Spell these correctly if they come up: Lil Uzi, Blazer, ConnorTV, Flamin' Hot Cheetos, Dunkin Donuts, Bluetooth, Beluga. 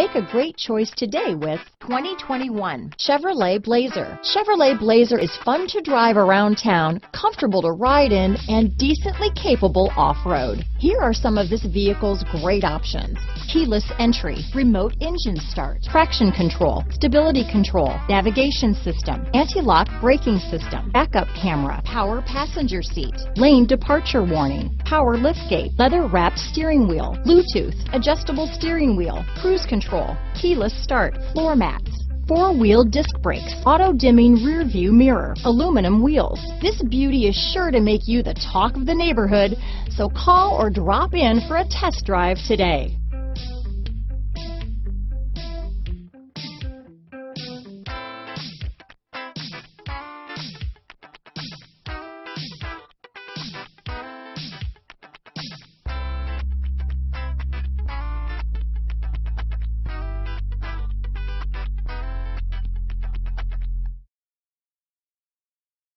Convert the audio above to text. Make a great choice today with 2021 Chevrolet Blazer. Chevrolet Blazer is fun to drive around town, comfortable to ride in, and decently capable off-road. Here are some of this vehicle's great options: keyless entry, remote engine start, traction control, stability control, navigation system, anti-lock braking system, backup camera, power passenger seat, lane departure warning, power liftgate, leather-wrapped steering wheel, Bluetooth, adjustable steering wheel, cruise control, keyless start, floor mats, four-wheel disc brakes, auto-dimming rear-view mirror, aluminum wheels. This beauty is sure to make you the talk of the neighborhood, so call or drop in for a test drive today.